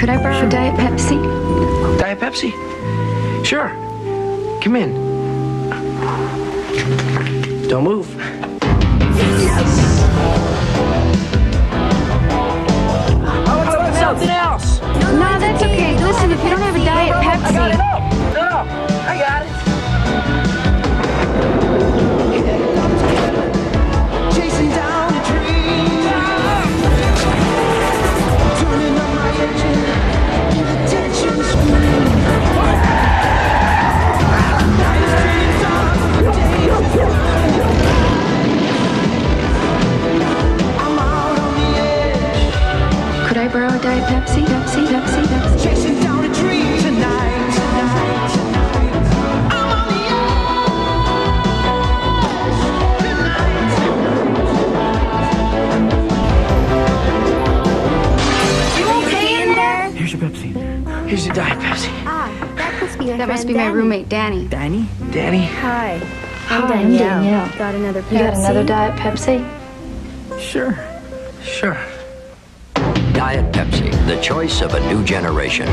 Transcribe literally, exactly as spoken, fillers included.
Could I borrow sure. Diet Pepsi? Diet Pepsi? Sure. Come in. Don't move. Yes. Oh, it's oh, something else. No, that's okay. Listen, if you don't have a Diet Pepsi, I got it. No, no, I got it. Chasing down a dream. Turning on my engine. Give attention to me. I'm out on the edge. Could I borrow a Diet Pepsi? Pepsi? Pepsi? Pepsi? Chasing down a dream. Here's your Diet Pepsi. Ah, that must be your that friend, That must be my Danny. roommate, Danny. Danny? Danny? Hi. I'm Danielle. Danielle. Got another Pepsi? You got another Diet Pepsi? Sure. Sure. Diet Pepsi, the choice of a new generation.